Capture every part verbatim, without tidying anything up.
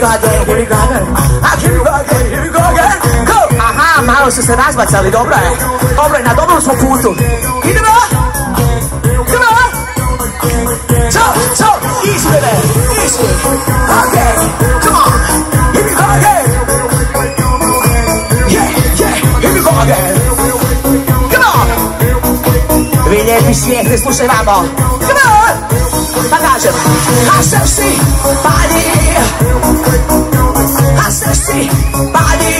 go again, here we go again. Here we go again, here we go again. Go! Aha, malo su se razbacali, dobro je. Dobro je, na dobrom smo putu. Idemo! Idemo! Čo, čo, išljede, išljede. Okay, come on. Here we go again. Yeah, yeah, here we go again. Come on! Vi lijepi smijehni, slušaj vamo. Come on! Pa kažem, a srpsi padi, a srpsi padi,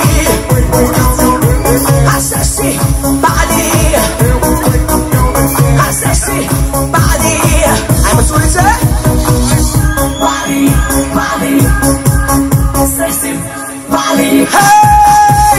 a srpsi padi, a srpsi padi. Ajmo s ulice. Padi, padi, srpsi padi. Hej,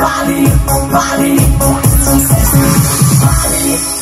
Body, body, body, body.